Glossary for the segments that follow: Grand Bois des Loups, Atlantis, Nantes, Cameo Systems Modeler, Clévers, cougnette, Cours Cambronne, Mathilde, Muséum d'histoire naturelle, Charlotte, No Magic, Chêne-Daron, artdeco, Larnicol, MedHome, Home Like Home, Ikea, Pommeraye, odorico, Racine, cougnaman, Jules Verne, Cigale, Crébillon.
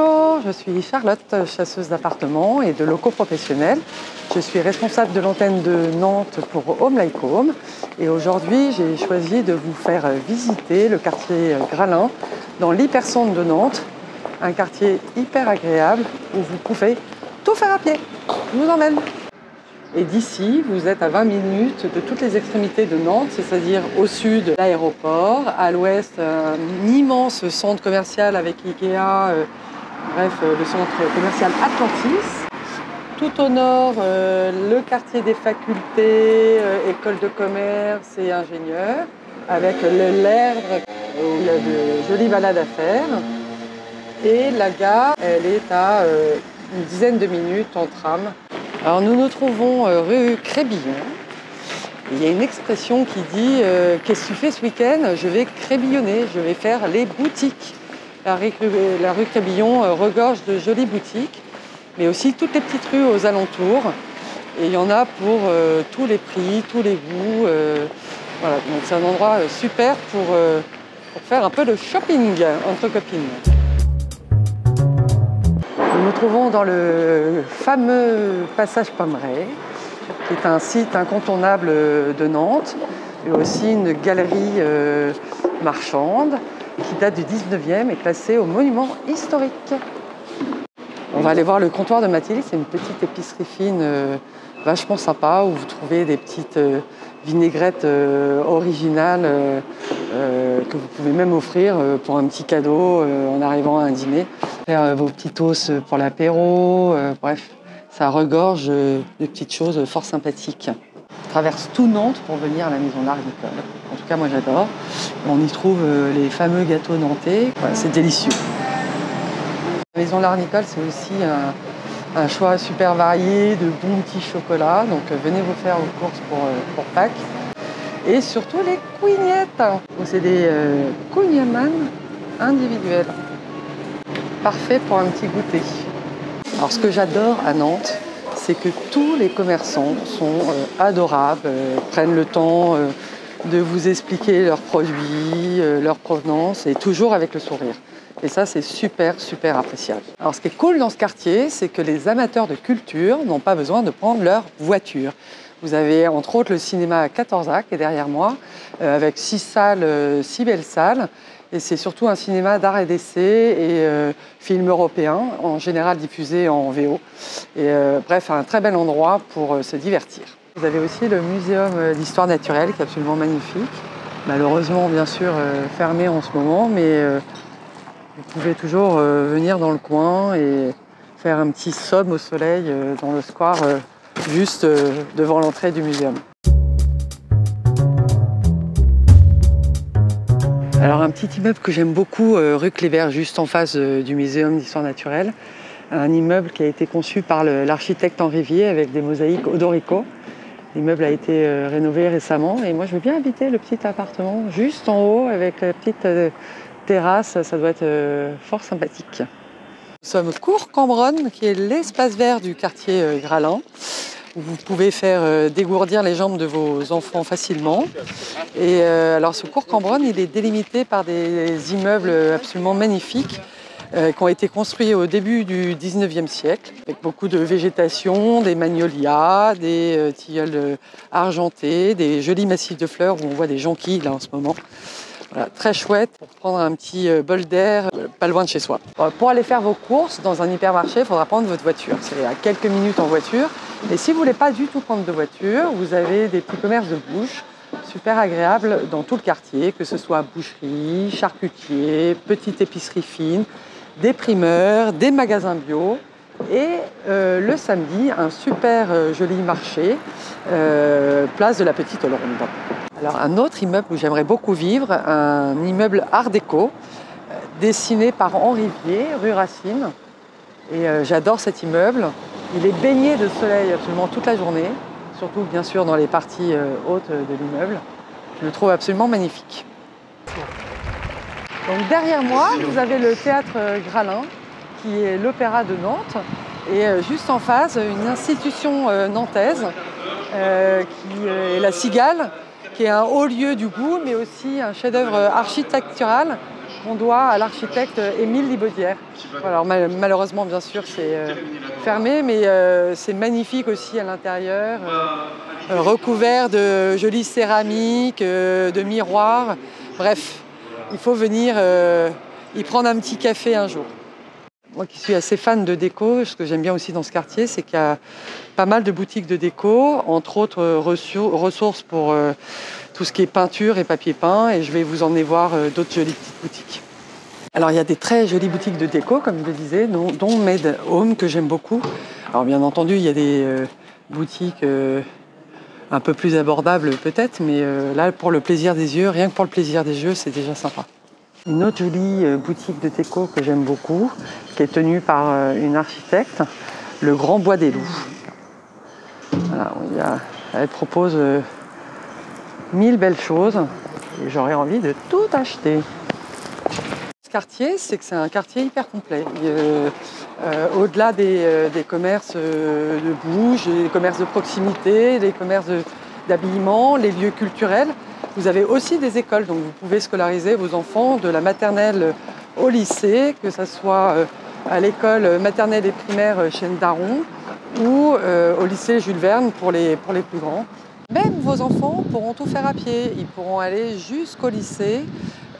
Bonjour, je suis Charlotte, chasseuse d'appartements et de locaux professionnels. Je suis responsable de l'antenne de Nantes pour Home Like Home. Et aujourd'hui, j'ai choisi de vous faire visiter le quartier Graslin dans l'hypercentre de Nantes. Un quartier hyper agréable où vous pouvez tout faire à pied. Je vous emmène. Et d'ici, vous êtes à 20 minutes de toutes les extrémités de Nantes, c'est-à-dire au sud, l'aéroport, à l'ouest, un immense centre commercial avec Ikea, le centre commercial Atlantis. Tout au nord, le quartier des facultés, école de commerce et ingénieurs, avec le Lèvre, où il y a de jolies balades à faire. Et la gare, elle est à une dizaine de minutes en tram. Alors nous nous trouvons rue Crébillon. Il y a une expression qui dit « Qu'est-ce que tu fais ce week-end? Je vais crébillonner, je vais faire les boutiques ». La rue Crébillon regorge de jolies boutiques, mais aussi toutes les petites rues aux alentours. Et il y en a pour tous les prix, tous les goûts. Voilà, donc c'est un endroit super pour faire un peu de shopping entre copines. Nous nous trouvons dans le fameux passage Pommeraye, qui est un site incontournable de Nantes, et aussi une galerie marchande qui date du 19e et classée au monument historique. On va aller voir le comptoir de Mathilde, c'est une petite épicerie fine vachement sympa où vous trouvez des petites vinaigrettes originales que vous pouvez même offrir pour un petit cadeau en arrivant à un dîner. Faire vos petits toasts pour l'apéro, bref, ça regorge de petites choses fort sympathiques. On traverse tout Nantes pour venir à la maison Larnicol. En tout cas, moi j'adore. On y trouve les fameux gâteaux nantais, ouais, c'est délicieux. La maison Larnicol, c'est aussi un choix super varié de bons petits chocolats. Donc venez vous faire vos courses pour Pâques. Et surtout les cougnettes. C'est des cougnamans individuels. Parfait pour un petit goûter. Alors ce que j'adore à Nantes, c'est que tous les commerçants sont adorables, prennent le temps de vous expliquer leurs produits, leur provenance et toujours avec le sourire. Et ça, c'est super, super appréciable. Alors, ce qui est cool dans ce quartier, c'est que les amateurs de culture n'ont pas besoin de prendre leur voiture. Vous avez, entre autres, le cinéma à Katorza, qui est derrière moi, avec 6 belles salles. Et c'est surtout un cinéma d'art et d'essai et films européens, en général diffusés en VO. Et bref, un très bel endroit pour se divertir. Vous avez aussi le Muséum d'histoire naturelle, qui est absolument magnifique. Malheureusement, bien sûr, fermé en ce moment, mais... vous pouvez toujours venir dans le coin et faire un petit somme au soleil dans le square juste devant l'entrée du muséum. Alors un petit immeuble que j'aime beaucoup, rue Clévers, juste en face du Muséum d'histoire naturelle. Un immeuble qui a été conçu par l'architecte Henri Vier avec des mosaïques odorico. L'immeuble a été rénové récemment et moi je veux bien habiter le petit appartement juste en haut avec la petite... terrasse, ça doit être fort sympathique. Nous sommes Cours Cambronne, qui est l'espace vert du quartier Graslin, où vous pouvez faire dégourdir les jambes de vos enfants facilement. Et alors ce Cours Cambronne, il est délimité par des immeubles absolument magnifiques qui ont été construits au début du 19e siècle, avec beaucoup de végétation, des magnolias, des tilleuls argentés, des jolis massifs de fleurs où on voit des jonquilles là en ce moment. Voilà, très chouette pour prendre un petit bol d'air pas loin de chez soi. Pour aller faire vos courses dans un hypermarché, il faudra prendre votre voiture. C'est à quelques minutes en voiture. Et si vous voulez pas du tout prendre de voiture, vous avez des petits commerces de bouche super agréables dans tout le quartier, que ce soit boucherie, charcutier, petite épicerie fine, des primeurs, des magasins bio. Et le samedi, un super joli marché, place de la Petite Hollande. Alors un autre immeuble où j'aimerais beaucoup vivre, un immeuble art déco, dessiné par Henri Vier, rue Racine. Et j'adore cet immeuble. Il est baigné de soleil absolument toute la journée, surtout bien sûr dans les parties hautes de l'immeuble. Je le trouve absolument magnifique. Donc derrière moi, vous avez le théâtre Graslin, qui est l'Opéra de Nantes, et juste en face, une institution nantaise, qui est la Cigale, qui est un haut lieu du goût, mais aussi un chef-d'œuvre architectural qu'on doit à l'architecte Émile Libodière. Alors malheureusement, bien sûr, c'est fermé, mais c'est magnifique aussi à l'intérieur, recouvert de jolies céramiques, de miroirs. Bref, il faut venir y prendre un petit café un jour. Moi qui suis assez fan de déco, ce que j'aime bien aussi dans ce quartier, c'est qu'il y a pas mal de boutiques de déco, entre autres ressources pour tout ce qui est peinture et papier peint, et je vais vous emmener voir d'autres jolies petites boutiques. Alors il y a des très jolies boutiques de déco, comme je le disais, dont MedHome, que j'aime beaucoup. Alors bien entendu, il y a des boutiques un peu plus abordables peut-être, mais là, pour le plaisir des yeux, rien que pour le plaisir des yeux, c'est déjà sympa. Une autre jolie boutique de déco que j'aime beaucoup, qui est tenue par une architecte, le Grand Bois des Loups. Voilà, elle propose mille belles choses et j'aurais envie de tout acheter. Ce quartier, c'est que c'est un quartier hyper complet. Au-delà des commerces de bouche, des commerces de proximité, des commerces d'habillement, les lieux culturels, vous avez aussi des écoles, donc vous pouvez scolariser vos enfants de la maternelle au lycée, que ce soit à l'école maternelle et primaire Chêne-Daron ou au lycée Jules Verne pour les plus grands. Même vos enfants pourront tout faire à pied, ils pourront aller jusqu'au lycée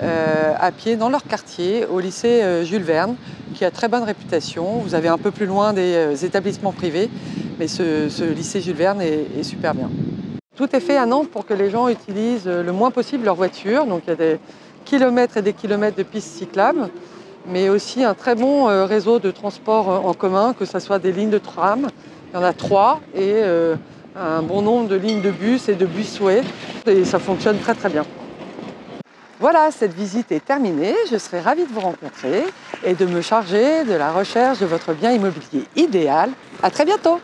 à pied dans leur quartier, au lycée Jules Verne, qui a très bonne réputation. Vous avez un peu plus loin des établissements privés, mais ce lycée Jules Verne est super bien. Tout est fait à Nantes pour que les gens utilisent le moins possible leur voiture. Donc il y a des kilomètres et des kilomètres de pistes cyclables, mais aussi un très bon réseau de transport en commun, que ce soit des lignes de tram, il y en a 3, et un bon nombre de lignes de bus et de busway, et ça fonctionne très très bien. Voilà, cette visite est terminée, je serai ravie de vous rencontrer et de me charger de la recherche de votre bien immobilier idéal. À très bientôt!